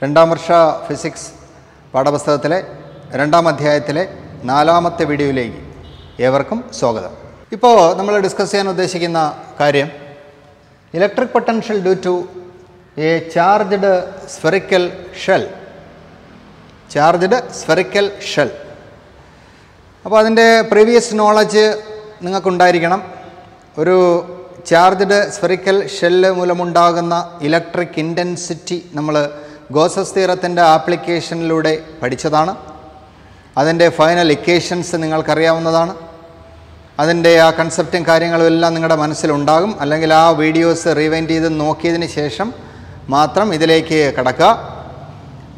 രണ്ടാം വർഷ ഫിസിക്സ് പാഠപുസ്തകത്തിലെ രണ്ടാം അധ്യായത്തിലെ നാലാമത്തെ വീഡിയോയിലേക്ക് ഏവർക്കും സ്വാഗതം. ഇപ്പോൾ നമ്മൾ ഡിസ്കസ് ചെയ്യാൻ ഉദ്ദേശിക്കുന്ന കാര്യം electric potential due to a charged spherical shell. അപ്പോൾ അതിൻ്റെ പ്രീവിയസ് നോളജ് നിങ്ങൾക്കുണ്ടായിരിക്കണം. ഒരു ചാർജ്ഡ് സ്ഫെറിക്കൽ ഷെല്ല് മൂലമുണ്ടാകുന്ന ഇലക്ട്രിക് ഇൻറ്റൻസിറ്റി നമ്മൾ ഗോസസ് തിയറത്തിൻ്റെ ആപ്ലിക്കേഷനിലൂടെ പഠിച്ചതാണ്. അതിൻ്റെ ഫൈനൽ ഇക്വേഷൻസ് നിങ്ങൾക്കറിയാവുന്നതാണ്. അതിൻ്റെ ആ കൺസെപ്റ്റും കാര്യങ്ങളും എല്ലാം നിങ്ങളുടെ മനസ്സിലുണ്ടാകും. അല്ലെങ്കിൽ ആ വീഡിയോസ് റീവൈൻഡ് ചെയ്ത് നോക്കിയതിന് ശേഷം മാത്രം ഇതിലേക്ക് കടക്കുക.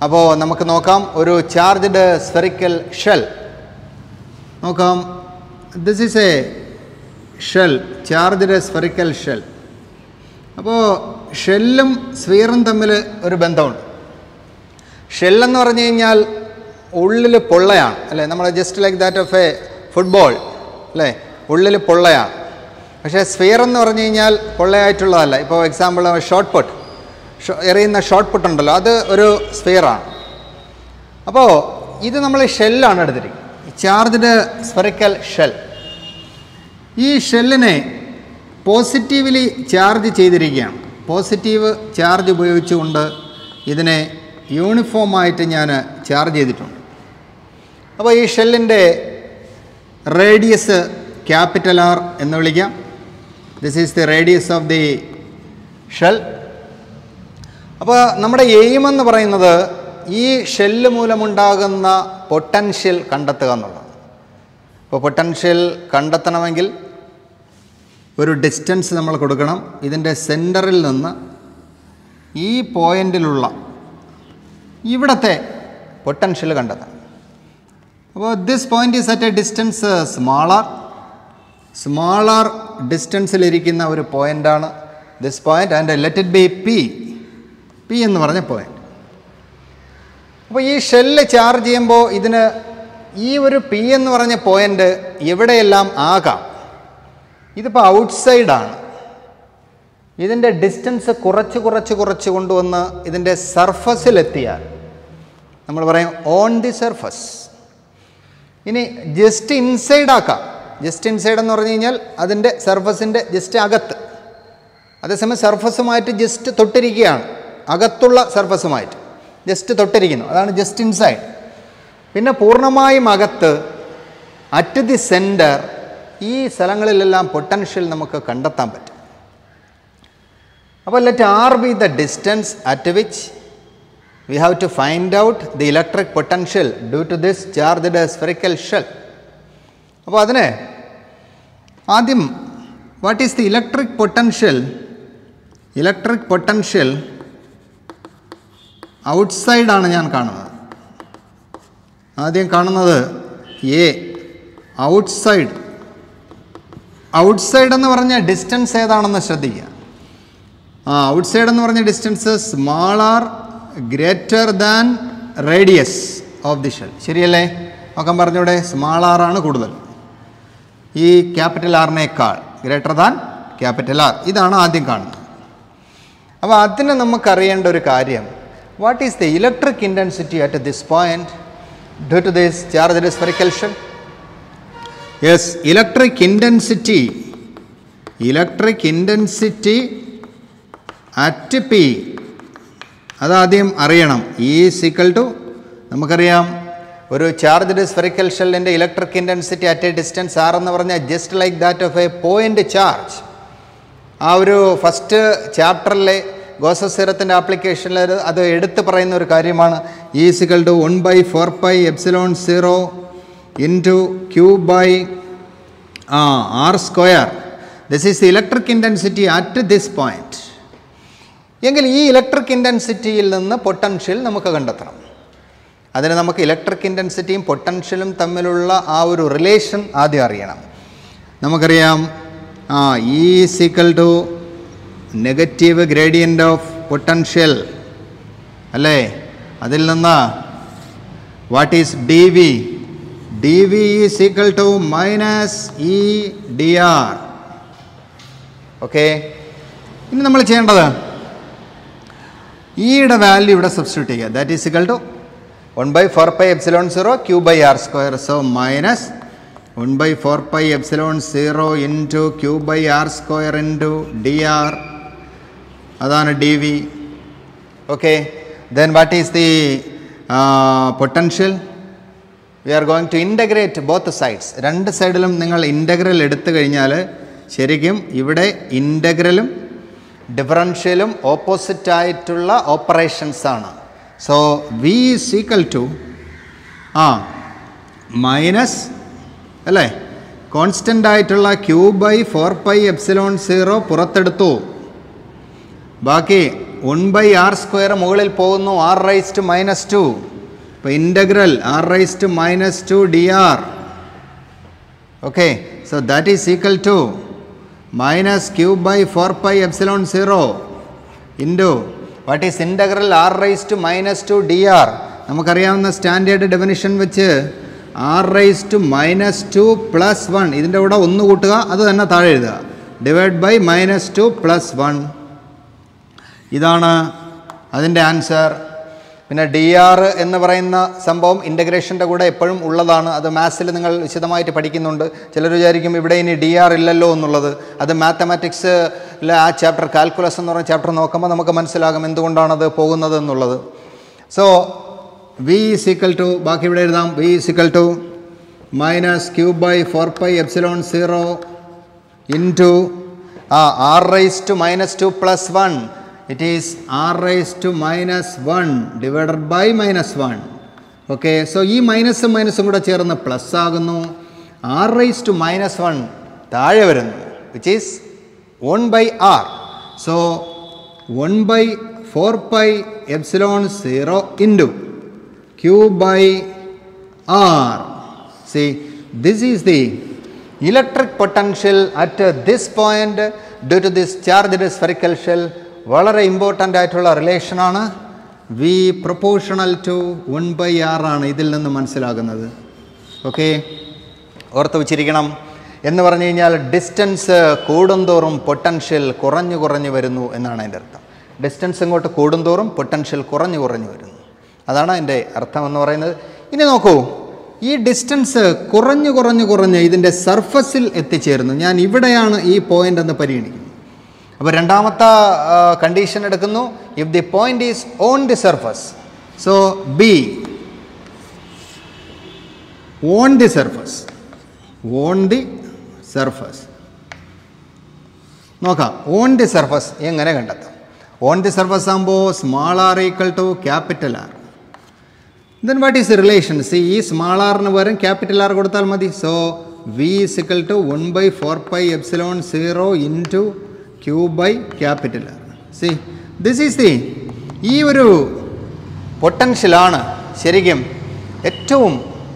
അപ്പോൾ നമുക്ക് നോക്കാം ഒരു ചാർജ്ഡ് സ്ഫെറിക്കൽ ഷെൽ. നോക്കാം, this is a shell, charged spherical shell. അപ്പോൾ ഷെല്ലും സ്ഫിയറും തമ്മിൽ ഒരു ബന്ധമുണ്ട്. ഷെല്ലെന്ന് പറഞ്ഞു കഴിഞ്ഞാൽ ഉള്ളിൽ പൊള്ളയാണ്, അല്ലേ? നമ്മൾ just like that of a football, അല്ലേ? ഉള്ളിൽ പൊള്ളയാണ്. പക്ഷേ സ്ഫിയർ എന്ന് പറഞ്ഞു കഴിഞ്ഞാൽ പൊള്ളയായിട്ടുള്ളതല്ല. ഇപ്പോൾ എക്സാമ്പിൾ ഷോട്ട് പുട്ട്, എറിയുന്ന ഷോട്ട് പുട്ട് ഉണ്ടല്ലോ, അത് ഒരു സ്ഫിയറാണ്. അപ്പോൾ ഇത് നമ്മൾ ഷെല്ലാണ് എടുത്തിരിക്കുന്നത്, ചാർജ്ഡ് സ്ഫെറിക്കൽ ഷെൽ. ഈ ഷെല്ലിനെ പോസിറ്റീവ്ലി ചാർജ് ചെയ്തിരിക്കുകയാണ്. പോസിറ്റീവ് ചാർജ് ഉപയോഗിച്ചുകൊണ്ട് ഇതിനെ യൂണിഫോമായിട്ട് ഞാൻ ചാർജ് ചെയ്തിട്ടുണ്ട്. അപ്പോൾ ഈ ഷെല്ലിൻ്റെ റേഡിയസ് ക്യാപിറ്റൽ ആർ എന്ന് വിളിക്കാം. This is the radius of the shell. അപ്പോൾ നമ്മുടെ എയിം എന്ന് പറയുന്നത് ഈ ഷെല്ല് മൂലമുണ്ടാകുന്ന പൊട്ടൻഷ്യൽ കണ്ടെത്തുക എന്നുള്ളതാണ്. അപ്പോൾ പൊട്ടൻഷ്യൽ കണ്ടെത്തണമെങ്കിൽ ഒരു ഡിസ്റ്റൻസ് നമ്മൾ കൊടുക്കണം. ഇതിൻ്റെ സെൻറ്ററിൽ നിന്ന് ഈ പോയിൻറ്റിലുള്ള ഇവിടത്തെ പൊട്ടൻഷ്യൽ കണ്ടെത്താം. അപ്പോൾ this point is at a distance smaller ഡിസ്റ്റൻസിലിരിക്കുന്ന ഒരു പോയിൻ്റാണ് this point, and let it be P എന്ന് പറഞ്ഞ പോയിൻ്റ്. അപ്പോൾ ഈ ഷെല്ല് ചാർജ് ചെയ്യുമ്പോൾ ഇതിന് ഈ ഒരു പി എന്ന് പറഞ്ഞ പോയിൻ്റ് എവിടെയെല്ലാം ആകാം. ഇതിപ്പോൾ ഔട്ട്സൈഡാണ്. ഇതിൻ്റെ ഡിസ്റ്റൻസ് കുറച്ച് കൊണ്ടുവന്ന് ഇതിൻ്റെ സർഫസിലെത്തിയാൽ നമ്മൾ പറയും ഓൺ ദി സർഫസ്. ഇനി ജസ്റ്റ് ഇൻസൈഡ് ആക്കാം. ജസ്റ്റ് ഇൻസൈഡ് എന്ന് പറഞ്ഞു കഴിഞ്ഞാൽ അതിൻ്റെ സർഫസിൻ്റെ ജസ്റ്റ് അകത്ത്, അതേസമയം സർഫസുമായിട്ട് ജസ്റ്റ് തൊട്ടിരിക്കുകയാണ്, അകത്തുള്ള സർഫസുമായിട്ട് ജസ്റ്റ് തൊട്ടിരിക്കുന്നു, അതാണ് ജസ്റ്റ് ഇൻസൈഡ്. പിന്നെ പൂർണ്ണമായും അകത്ത്, അറ്റ് ദി സെൻറ്റർ, ഈ സ്ഥലങ്ങളിലെല്ലാം പൊട്ടൻഷ്യൽ നമുക്ക് കണ്ടെത്താൻ പറ്റും. അപ്പോൾ let R be the distance at which we have to find out the electric potential due to this charged spherical shell. അപ്പോൾ അതിന് ആദ്യം what is the electric potential ഔട്ട്സൈഡാണ് ഞാൻ കാണുന്നത്. ആദ്യം കാണുന്നത് എ ഔട്ട്സൈഡ് എന്ന് പറഞ്ഞ ഡിസ്റ്റൻസ് ഏതാണെന്ന് ശ്രദ്ധിക്കുക. ഔട്ട്സൈഡ് എന്ന് പറഞ്ഞ distance smaller greater than radius of the shell, ശരിയല്ലേ? ഒക്കെ പറഞ്ഞൂടെ, സ്മാളാറാണ് കൂടുതൽ ഈ ക്യാപിറ്റൽ ആറിനേക്കാൾ, ഗ്രേറ്റർ ദാൻ ക്യാപിറ്റൽ ആർ, ഇതാണ് ആദ്യം കാണുന്നത്. അപ്പോൾ അതിന് നമുക്കറിയേണ്ട ഒരു കാര്യം, what is the electric intensity at this point due to this charged spherical shell? Yes, electric intensity at P, അതാദ്യം അറിയണം. E is equal to, നമുക്കറിയാം ഒരു ചാർജ്ഡ് സ്ഫെറിക്കൽ ഷെല്ലിൻ്റെ electric intensity at a distance R എന്ന് പറഞ്ഞാൽ just like that of a point charge. ആ ഒരു first ചാപ്റ്ററിലെ Gauss's തിയറത്തിൻ്റെ ആപ്ലിക്കേഷനിൽ അത് എടുത്തു പറയുന്ന ഒരു കാര്യമാണ്. E is equal to 1/4πε0 into Q by R square. This is the electric intensity at this point. എങ്കിൽ ഈ ഇലക്ട്രിക് ഇൻറ്റൻസിറ്റിയിൽ നിന്ന് പൊട്ടൻഷ്യൽ നമുക്ക് കണ്ടെത്തണം. അതിന് നമുക്ക് ഇലക്ട്രിക് ഇൻറ്റൻസിറ്റിയും പൊട്ടൻഷ്യലും തമ്മിലുള്ള ആ ഒരു റിലേഷൻ ആദ്യം അറിയണം. നമുക്കറിയാം E is equal to negative gradient of potential, അല്ലേ? അതിൽ നിന്ന് what is dv is equal to minus e dr. Okay, ഇനി നമ്മൾ ചെയ്യേണ്ടത് E യുടെ വാല്യൂ ഇവിടെ സബ്സ്റ്റിറ്റ്യൂട്ട് ചെയ്യുക. That is equal to 1/4πε0 q by r square. So minus 1/4πε0 into q by r square into dr. Adana dv. Okay. Then what is the potential? We are going to integrate both sides. രണ്ട് സൈഡിലും നിങ്ങൾ integral എടുത്തു കഴിഞ്ഞാൽ ശരിക്കും ഇവിടെ ഇന്റഗ്രലും ഡിഫറൻഷ്യലും opposite ആയിട്ടുള്ള ഓപ്പറേഷൻസ് ആണ്. So V is equal to minus അല്ലേ കോൺസ്റ്റൻ്റ് ആയിട്ടുള്ള ക്യൂ ബൈ 4πε0 പുറത്തെടുത്തു, ബാക്കി 1/r² മുകളിൽ പോകുന്നു, r⁻². ഇപ്പോൾ ഇൻ്റഗ്രൽ r⁻² dr. Okay, so that is equal to minus q by 4πε0 into what is integral r⁻² dr. നമുക്കറിയാവുന്ന സ്റ്റാൻഡേർഡ് ഡെഫിനിഷൻ വെച്ച് r⁻² പ്ലസ് 1 ഇതിൻ്റെ കൂടെ 1 കൂട്ടുക, അത് തന്നെ താഴെ എഴുതുക, ഡിവൈഡ് ബൈ -2 പ്ലസ് 1. ഇതാണ് അതിൻ്റെ ആൻസർ. പിന്നെ ഡി ആർ എന്ന് പറയുന്ന സംഭവം ഇൻ്റഗ്രേഷൻ്റെ കൂടെ എപ്പോഴും ഉള്ളതാണ്. അത് മാത്സിൽ നിങ്ങൾ വിശദമായിട്ട് പഠിക്കുന്നുണ്ട്. ചിലർ വിചാരിക്കും ഇവിടെ ഇനി ഡി ആർ ഇല്ലല്ലോ എന്നുള്ളത്. അത് മാത്തമാറ്റിക്സിലെ ആ ചാപ്റ്റർ കാൽക്കുലസ് എന്ന് പറയുന്ന ചാപ്റ്റർ നോക്കുമ്പോൾ നമുക്ക് മനസ്സിലാകും എന്തുകൊണ്ടാണത് പോകുന്നത് എന്നുള്ളത്. സോ വി ഈക്വൽ ടു ബാക്കി ഇവിടെ എഴുതാം, V equal to minus Q by 4πε0 into r⁻² plus 1. It is r⁻¹ divided by -1. Okay, so ഈ മൈനസും മൈനസും കൂടെ ചേർന്ന് പ്ലസ് ആകുന്നു, r⁻¹ താഴെ വരുന്നു, which is 1/r. So 1/4πε0 into q by r. See, this is the electric potential at this point due to this charged spherical shell. വളരെ important ആയിട്ടുള്ള റിലേഷനാണ്. V proportional to 1/r ആണ് ഇതിൽ നിന്ന് മനസ്സിലാകുന്നത്. ഓക്കെ, ഓർത്ത് വെച്ചിരിക്കണം. എന്ന് പറഞ്ഞു കഴിഞ്ഞാൽ ഡിസ്റ്റൻസ് കൂടുന്തോറും പൊട്ടൻഷ്യൽ കുറഞ്ഞു കുറഞ്ഞു വരുന്നു എന്നാണ് അതിൻ്റെ അർത്ഥം. ഡിസ്റ്റൻസ് ഇങ്ങോട്ട് കൂടുന്തോറും പൊട്ടൻഷ്യൽ കുറഞ്ഞു കുറഞ്ഞു വരുന്നു, അതാണ് അതിൻ്റെ അർത്ഥം എന്ന് പറയുന്നത്. ഇനി നോക്കൂ, ഈ ഡിസ്റ്റൻസ് കുറഞ്ഞു കുറഞ്ഞു കുറഞ്ഞ് ഇതിൻ്റെ സർഫസിൽ എത്തിച്ചേരുന്നു. ഞാൻ ഇവിടെയാണ് ഈ പോയിൻ്റ് എന്ന് പരിഗണിക്കുന്നത്. അപ്പോൾ രണ്ടാമത്തെ കണ്ടീഷൻ എടുക്കുന്നു, if the point is on the surface. So be on the surface, on the surface. നോക്കാം ഓൺ ദി സർഫസ് എങ്ങനെ കണ്ടെത്താം. ഓൺ ദി സർഫസ് ആകുമ്പോൾ small R equal to capital R. Then what is relation? See, ഈ small ആറിന് പകരം capital R കൊടുത്താൽ മതി. So V is equal to 1/4πε0 into q by capital R. See, this is the ഈ ഒരു പൊട്ടൻഷ്യലാണ് ശരിക്കും ഏറ്റവും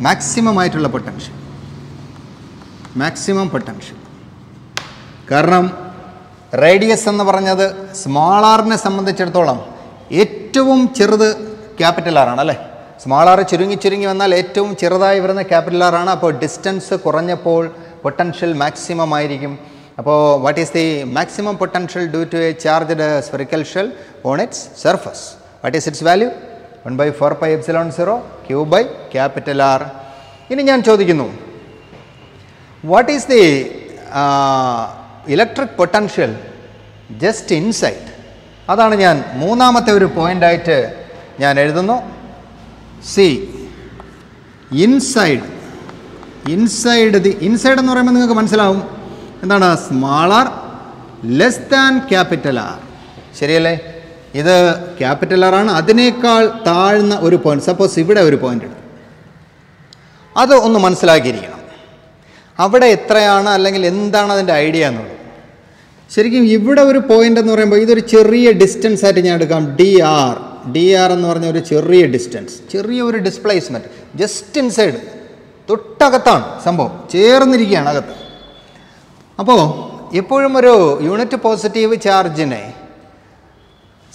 മാക്സിമം ആയിട്ടുള്ള പൊട്ടൻഷ്യൽ, മാക്സിമം പൊട്ടൻഷ്യൽ. കാരണം റേഡിയസ് എന്ന് പറഞ്ഞത് സ്മാൾ ആറിനെ സംബന്ധിച്ചിടത്തോളം ഏറ്റവും ചെറുത് ക്യാപിറ്റൽ ആറാണ് അല്ലേ. സ്മാൾ ആർ ചുരുങ്ങി ചുരുങ്ങി വന്നാൽ ഏറ്റവും ചെറുതായി വരുന്ന ക്യാപിറ്റൽ ആറാണ്. അപ്പോൾ ഡിസ്റ്റൻസ് കുറഞ്ഞപ്പോൾ പൊട്ടൻഷ്യൽ മാക്സിമം ആയിരിക്കും. അപ്പോൾ what is the maximum potential due to a charged spherical shell on its surface? What is its value? 1/4πε0 q by capital R. ഇനി ഞാൻ ചോദിക്കുന്നു, what is the electric potential just inside? അതാണ് ഞാൻ മൂന്നാമത്തെ ഒരു പോയിൻ്റായിട്ട് ഞാൻ എഴുതുന്നു. See, inside inside the inside എന്ന് പറയുമ്പോൾ നിങ്ങൾക്ക് മനസ്സിലാവും എന്താണ്, small R less than capital R, ശരിയല്ലേ? ഇത് ക്യാപിറ്റൽ ആർ ആണ്, അതിനേക്കാൾ താഴ്ന്ന ഒരു പോയിന്റ്. സപ്പോസ് ഇവിടെ ഒരു പോയിന്റ് എടുക്കും, അത് ഒന്ന് മനസ്സിലാക്കിയിരിക്കണം. അവിടെ എത്രയാണ് അല്ലെങ്കിൽ എന്താണ് അതിൻ്റെ ഐഡിയ എന്നുള്ളത്. ശരിക്കും ഇവിടെ ഒരു പോയിന്റ് എന്ന് പറയുമ്പോൾ ഇതൊരു ചെറിയ ഡിസ്റ്റൻസ് ആയിട്ട് ഞാൻ എടുക്കാം. ഡി ആർ എന്ന് പറഞ്ഞ ഒരു ചെറിയ ഡിസ്റ്റൻസ്, ചെറിയ ഒരു ഡിസ്പ്ലേസ്മെൻറ്റ്, ജസ്റ്റ് ഇൻസൈഡ്, തൊട്ടകത്താണ് സംഭവം, ചേർന്നിരിക്കുകയാണ് അകത്ത്. അപ്പോൾ എപ്പോഴും ഒരു യൂണിറ്റ് പോസിറ്റീവ് ചാർജിനെ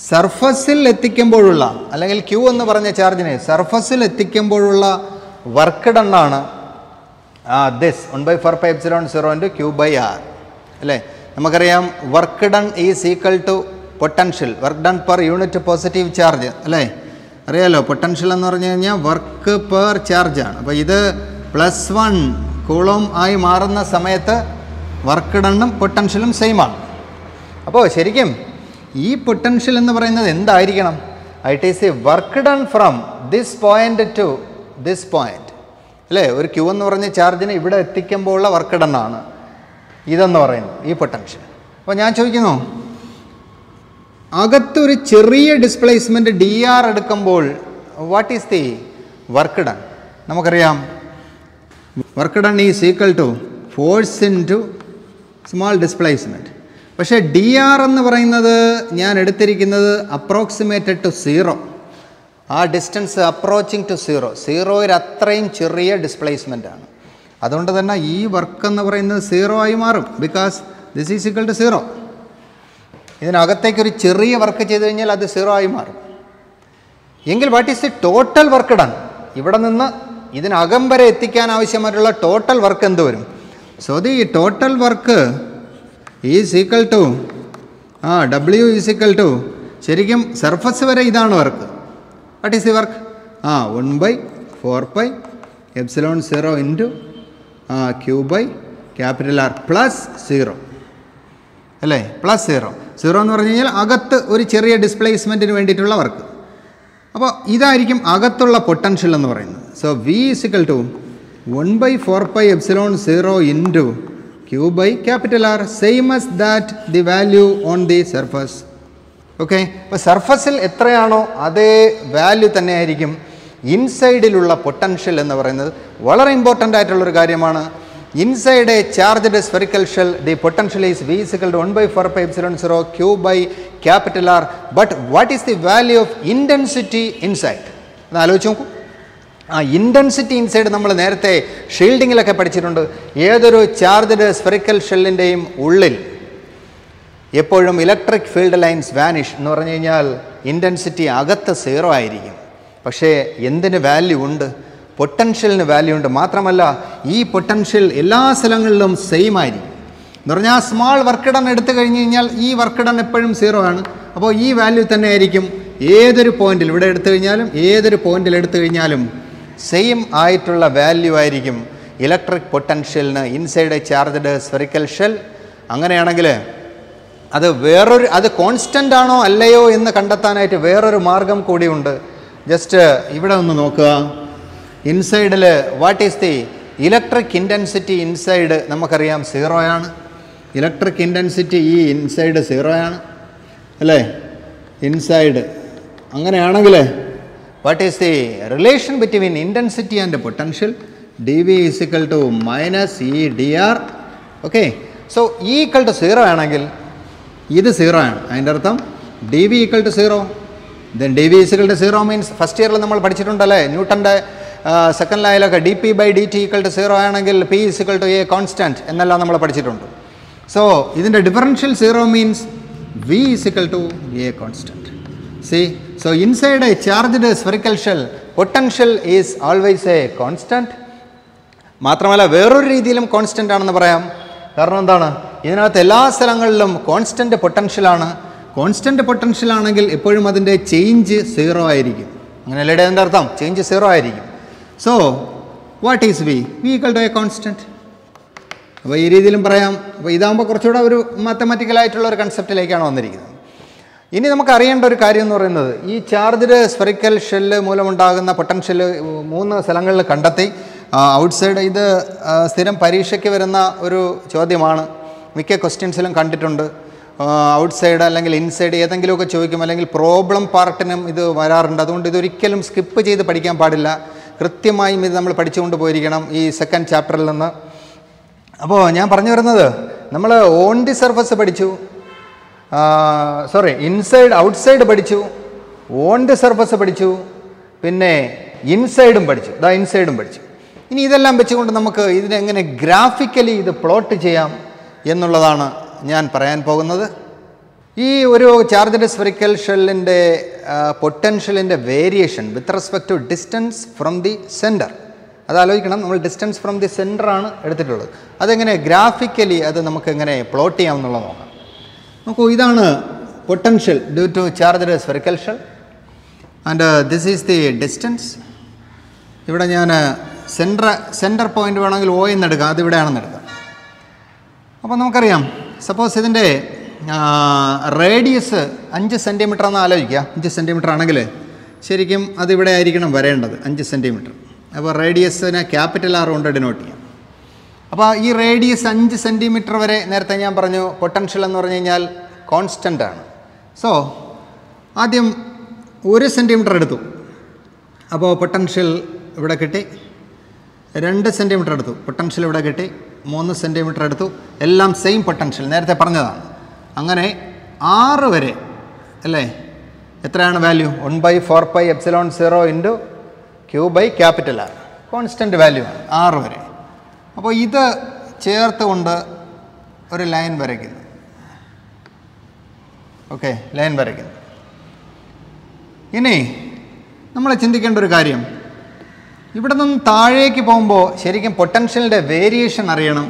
സർഫസിൽ എത്തിക്കുമ്പോഴുള്ള, അല്ലെങ്കിൽ ക്യൂ എന്ന് പറഞ്ഞ ചാർജിനെ സർഫസിൽ എത്തിക്കുമ്പോഴുള്ള വർക്ക് ഡൺ ആണ് this 1/4πε0 into q by r, അല്ലേ. നമുക്കറിയാം work done is equal to potential work done per unit positive charge alle ariyalo potential ennu parnja work per charge aanu appo idu plus 1 coulomb ആയി മാറുന്ന സമയത്ത് work ഡണ്ണും പൊട്ടൻഷ്യലും same ആണ് അപ്പോൾ ശരിക്കും ഈ potential എന്ന് പറയുന്നത് എന്തായിരിക്കണം it is a work done from this point to this point അല്ലേ ഒരു q എന്ന് പറഞ്ഞ ചാർജിനെ ഇവിടെ എത്തിക്കുമ്പോൾ ഉള്ള വർക്ക് ഡൺ ആണ് ഇതെന്ന് പറയുന്നു ഈ പൊട്ടൻഷ്യൽ അപ്പോൾ ഞാൻ ചോദിക്കുന്നു അകത്ത് ഒരു ചെറിയ ഡിസ്പ്ലേസ്മെന്റ് dr എടുക്കുമ്പോൾ what is the work done നമുക്കറിയാം work done is equal to force into small displacement. But dr ennu parayunnathu njan edutirikunathu approximated to 0. Aa distance approaching to 0. 0 il athrayum cheriya displacement aanu. Adondu thanna ee work ennu parayunnathu 0 aayi maarum because this is equal to 0. Idinagathekku oru cheriya work cheythu kaniyal adu 0 aayi maarum. Engil what is the total work done? Ivide ninnu idinagam vare ethikkan avashyamaayulla total work endu varum. So the total work is equal to W is equal to ശരിക്കും surface വരെ ഇതാണ് work what is the work 1/4πε0 into Q/R plus 0 അല്ലേ plus 0 0 എന്ന് പറഞ്ഞു കഴിഞ്ഞാൽ അകത്ത് ഒരു ചെറിയ ഡിസ്പ്ലേസ്മെൻറ്റിന് വേണ്ടിയിട്ടുള്ള വർക്ക് അപ്പോൾ ഇതായിരിക്കും അകത്തുള്ള പൊട്ടൻഷ്യൽ എന്ന് പറയുന്നത് so V is equal to 1/4πε0 into Q/R same as that the value on the surface. Okay. അപ്പോൾ സർഫസിൽ എത്രയാണോ അതേ വാല്യൂ തന്നെയായിരിക്കും ഇൻസൈഡിലുള്ള പൊട്ടൻഷ്യൽ എന്ന് പറയുന്നത് വളരെ ഇമ്പോർട്ടൻ്റ് ആയിട്ടുള്ളൊരു കാര്യമാണ് inside a charged spherical shell the potential is V is equal to 1/4πε0 Q/R but what is the value of intensity inside? ഒന്ന് ആലോചിച്ച് നോക്കൂ ആ ഇൻറ്റൻസിറ്റി ഇൻസൈഡ് നമ്മൾ നേരത്തെ ഷീൽഡിങ്ങിലൊക്കെ പഠിച്ചിട്ടുണ്ട് ഏതൊരു ചാർജ്ഡ് സ്ഫെറിക്കൽ ഷെല്ലിൻ്റെയും ഉള്ളിൽ എപ്പോഴും ഇലക്ട്രിക് ഫീൽഡ് ലൈൻസ് വാനിഷ് എന്ന് പറഞ്ഞു കഴിഞ്ഞാൽ ഇൻറ്റൻസിറ്റി അകത്ത് 0 ആയിരിക്കും പക്ഷേ എന്തിന് വാല്യൂ ഉണ്ട് പൊട്ടൻഷ്യലിന് വാല്യൂ ഉണ്ട് മാത്രമല്ല ഈ പൊട്ടൻഷ്യൽ എല്ലാ സ്ഥലങ്ങളിലും സെയിം ആയിരിക്കും എന്ന് പറഞ്ഞാൽ സ്മാൾ വർക്ക് ഡൺ എടുത്തു കഴിഞ്ഞ് കഴിഞ്ഞാൽ ഈ വർക്ക് ഡൺ എപ്പോഴും 0 ആണ് അപ്പോൾ ഈ വാല്യൂ തന്നെ ആയിരിക്കും ഏതൊരു പോയിൻറ്റിൽ ഇവിടെ എടുത്തു കഴിഞ്ഞാലും ഏതൊരു പോയിൻറ്റിൽ എടുത്തു കഴിഞ്ഞാലും സെയിം ആയിട്ടുള്ള വാല്യൂ ആയിരിക്കും ഇലക്ട്രിക് പൊട്ടൻഷ്യലിന് inside a charged spherical shell അങ്ങനെയാണെങ്കിൽ അത് വേറൊരു അത് കോൺസ്റ്റൻ്റ് ആണോ അല്ലയോ എന്ന് കണ്ടെത്താനായിട്ട് വേറൊരു മാർഗം കൂടിയുണ്ട് ജസ്റ്റ് ഇവിടെ ഒന്ന് നോക്കുക ഇൻസൈഡിൽ what is the electric intensity inside നമുക്കറിയാം 0 ആണ് ഇലക്ട്രിക് ഇൻറ്റൻസിറ്റി ഈ ഇൻസൈഡ് 0 ആണ് അല്ലേ ഇൻസൈഡ് അങ്ങനെയാണെങ്കിൽ what is the relation between intensity and potential dv is equal to minus e dr okay so e equal to 0 ആണെങ്കിൽ ഇത് 0 ആണ് അതിൻ്റെ അർത്ഥം dv equal to 0 then dv is equal to 0 means first ഇയറിൽ നമ്മൾ പഠിച്ചിട്ടുണ്ടല്ലേ ന്യൂട്ടൻ്റെ സെക്കൻഡ് ലൈലൊക്കെ dp/dt equal to 0 ആണെങ്കിൽ p is equal to a constant എന്നെല്ലാം നമ്മൾ പഠിച്ചിട്ടുണ്ട് so ഇതിൻ്റെ differential 0 means v is equal to a constant see so inside a charged spherical shell potential is always a constant മാത്രമല്ല വേറൊരു രീതിയിലും constant ആണെന്ന് പറയാം കാരണം എന്താണ് ഇതിനകത്ത് എല്ലാ സ്ഥലങ്ങളിലും കോൺസ്റ്റൻ്റ് പൊട്ടൻഷ്യലാണ് കോൺസ്റ്റൻ്റ് പൊട്ടൻഷ്യൽ ആണെങ്കിൽ എപ്പോഴും അതിൻ്റെ ചേഞ്ച് 0 ആയിരിക്കും അങ്ങനെയല്ലേ അതിൻ്റെ അർത്ഥം ചേഞ്ച് 0 ആയിരിക്കും so what is V V equal to a constant അപ്പോൾ ഈ രീതിയിലും പറയാം അപ്പോൾ ഇതാകുമ്പോൾ കുറച്ചുകൂടെ ഒരു മാത്തമാറ്റിക്കലായിട്ടുള്ള ഒരു കൺസെപ്റ്റിലേക്കാണ് വന്നിരിക്കുന്നത് ഇനി നമുക്ക് അറിയേണ്ട ഒരു കാര്യം എന്ന് പറയുന്നത് ഈ ചാർജ്ഡ് സ്ഫെറിക്കൽ ഷെല്ല് മൂലമുണ്ടാകുന്ന പൊട്ടൻഷ്യൽ 3 സ്ഥലങ്ങളിൽ കണ്ടെത്തി ഔട്ട്സൈഡ് ഇത് സ്ഥിരം പരീക്ഷയ്ക്ക് വരുന്ന ഒരു ചോദ്യമാണ് മിക്ക ക്വസ്റ്റ്യൻസിലും കണ്ടിട്ടുണ്ട് ഔട്ട്സൈഡ് അല്ലെങ്കിൽ ഇൻസൈഡ് ഏതെങ്കിലുമൊക്കെ ചോദിക്കും അല്ലെങ്കിൽ പ്രോബ്ലം പാർട്ടിനും ഇത് വരാറുണ്ട് അതുകൊണ്ട് ഇതൊരിക്കലും സ്കിപ്പ് ചെയ്ത് പഠിക്കാൻ പാടില്ല കൃത്യമായും ഇത് നമ്മൾ പഠിച്ചുകൊണ്ട് പോയിരിക്കണം ഈ സെക്കൻഡ് ചാപ്റ്ററിൽ നിന്ന് അപ്പോൾ ഞാൻ പറഞ്ഞു വരുന്നത് നമ്മൾ ഓൺ ദി സർഫസ് പഠിച്ചു സോറി ഇൻസൈഡ് ഔട്ട്സൈഡ് പഠിച്ചു ഓൺ ദി സർഫസ് പഠിച്ചു പിന്നെ ഇൻസൈഡും പഠിച്ചു ദാ ഇൻസൈഡും പഠിച്ചു ഇനി ഇതെല്ലാം വെച്ചുകൊണ്ട് നമുക്ക് ഇതിനെങ്ങനെ ഗ്രാഫിക്കലി ഇത് പ്ലോട്ട് ചെയ്യാം എന്നുള്ളതാണ് ഞാൻ പറയാൻ പോകുന്നത് ഈ ഒരു ചാർജ്ഡ് സ്ഫെറിക്കൽ ഷെല്ലിൻ്റെ പൊട്ടൻഷ്യലിൻ്റെ variation with respect to distance from the centre അതാലോചിക്കണം നമ്മൾ ഡിസ്റ്റൻസ് ഫ്രം ദി സെൻറ്ററാണ് എടുത്തിട്ടുള്ളത് അതെങ്ങനെ ഗ്രാഫിക്കലി അത് നമുക്ക് എങ്ങനെ പ്ലോട്ട് ചെയ്യാം എന്നുള്ളത് നോക്കാം നോക്കൂ ഇതാണ് potential due to charged spherical shell, and this is the distance. ഇവിടെ ഞാൻ സെൻറ്റർ പോയിൻ്റ് വേണമെങ്കിൽ O എന്ന് എടുക്കാം, അത് ഇവിടെയാണെന്ന് എടുക്കാം. അപ്പോൾ നമുക്കറിയാം, സപ്പോസ് ഇതിൻ്റെ റേഡിയസ് 5 സെൻറ്റിമീറ്റർ എന്ന് ആലോചിക്കുക. 5 സെൻറ്റിമീറ്റർ ആണെങ്കിൽ ശരിക്കും അതിവിടെ ആയിരിക്കണം വരേണ്ടത്, 5 സെൻറ്റിമീറ്റർ. അപ്പോൾ റേഡിയസിനെ ക്യാപിറ്റൽ R കൊണ്ട് ഡിനോട്ട് ചെയ്യാം. അപ്പോൾ ഈ റേഡിയസ് 5 സെൻറ്റിമീറ്റർ വരെ നേരത്തെ ഞാൻ പറഞ്ഞു പൊട്ടൻഷ്യൽ എന്ന് പറഞ്ഞു കഴിഞ്ഞാൽ കോൺസ്റ്റൻ്റ് ആണ്. സോ ആദ്യം 1 സെൻറ്റിമീറ്റർ എടുത്തു, അപ്പോൾ പൊട്ടൻഷ്യൽ ഇവിടെ കിട്ടി. 2 സെൻറ്റിമീറ്റർ എടുത്തു, പൊട്ടൻഷ്യൽ ഇവിടെ കിട്ടി. 3 സെൻറ്റിമീറ്റർ എടുത്തു, എല്ലാം സെയിം പൊട്ടൻഷ്യൽ, നേരത്തെ പറഞ്ഞതാണ്. അങ്ങനെ 6 വരെ അല്ലേ, എത്രയാണ് value? 1/4πε0 into Q by capital R, constant value ആണ് 6 വരെ. അപ്പോൾ ഇത് ചേർത്തുകൊണ്ട് ഒരു ലൈൻ വരയ്ക്കുന്നു. ഓക്കെ, ലൈൻ വരയ്ക്കുന്നു. ഇനി നമ്മൾ ചിന്തിക്കേണ്ട ഒരു കാര്യം, ഇവിടെ നിന്ന് താഴേക്ക് പോകുമ്പോൾ ശരിക്കും പൊട്ടൻഷ്യലിൻ്റെ വേരിയേഷൻ അറിയണം.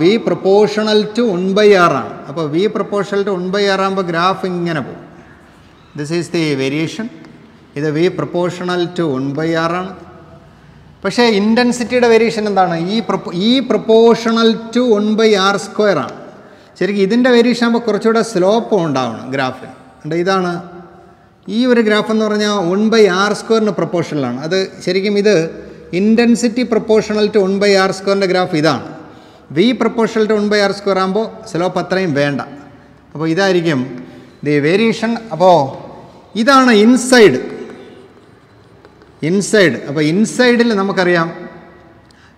വി പ്രൊപ്പോർഷണൽ ടു 1/r ആണ്. അപ്പോൾ വി പ്രൊപ്പോർഷണൽ ടു 1/r ആകുമ്പോൾ ഗ്രാഫ് ഇങ്ങനെ പോകും. This is the variation. ഇത് വി പ്രൊപ്പോർഷണൽ ടു 1/r ആണ്. പക്ഷേ ഇൻറ്റൻസിറ്റിയുടെ വേരിയേഷൻ എന്താണ്? ഈ പ്രൊപ്പോർഷണൽ ടു 1/r² ആണ്. ശരിക്കും ഇതിൻ്റെ വേരിയേഷൻ ആകുമ്പോൾ കുറച്ചുകൂടെ സ്ലോപ്പ് ഉണ്ടാവണം ഗ്രാഫിൽ. അതുകൊണ്ട് ഇതാണ് ഈ ഒരു ഗ്രാഫ് എന്ന് പറഞ്ഞാൽ 1/r² പ്രൊപ്പോർഷണലാണ്. അത് ശരിക്കും ഇത് intensity proportional to 1/r² graph ഇതാണ്. വി പ്രൊപ്പോർഷണൽ ടു 1/r² ആകുമ്പോൾ സ്ലോപ്പ് അത്രയും വേണ്ട. അപ്പോൾ ഇതായിരിക്കും ദി വേരിയേഷൻ. അപ്പോൾ ഇതാണ് ഇൻസൈഡ്. അപ്പോൾ ഇൻസൈഡിൽ നമുക്കറിയാം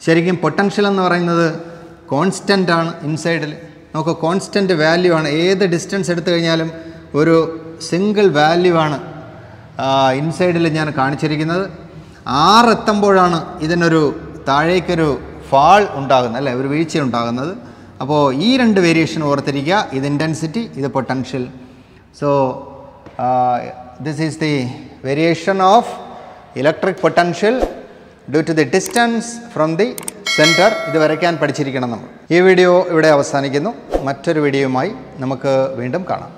ശരിക്കും പൊട്ടൻഷ്യൽ എന്ന് പറയുന്നത് കോൺസ്റ്റൻ്റ് ആണ്. ഇൻസൈഡിൽ നമുക്ക് കോൺസ്റ്റൻ്റ് വാല്യൂ ആണ്. ഏത് ഡിസ്റ്റൻസ് എടുത്തു കഴിഞ്ഞാലും ഒരു സിംഗിൾ വാല്യൂ ആണ് ഇൻസൈഡിൽ ഞാൻ കാണിച്ചിരിക്കുന്നത്. 6 എത്തുമ്പോഴാണ് ഇതിനൊരു താഴേക്കൊരു ഫാൾ ഉണ്ടാകുന്നത്, അല്ലേ, ഒരു വീഴ്ച ഉണ്ടാകുന്നത്. അപ്പോൾ ഈ 2 വേരിയേഷൻ ഓർത്തിരിക്കുക. ഇത് ഇൻറ്റൻസിറ്റി, ഇത് potential. So this is the variation of electric potential due to the distance from the centre. ഇത് വരയ്ക്കാൻ പഠിച്ചിരിക്കണം നമ്മൾ. ഈ വീഡിയോ ഇവിടെ അവസാനിക്കുന്നു. മറ്റൊരു വീഡിയോയുമായി നമുക്ക് വീണ്ടും കാണാം.